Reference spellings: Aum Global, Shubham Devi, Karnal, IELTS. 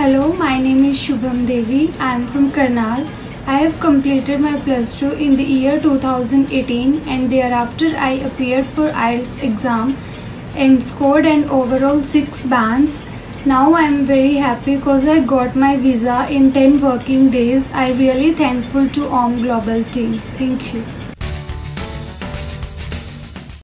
Hello, my name is Shubham Devi. I am from Karnal. I have completed my plus 2 in the year 2018 and thereafter I appeared for IELTS exam and scored an overall 6 bands. Now I am very happy because I got my visa in 10 working days. I am really thankful to Aum Global team. Thank you.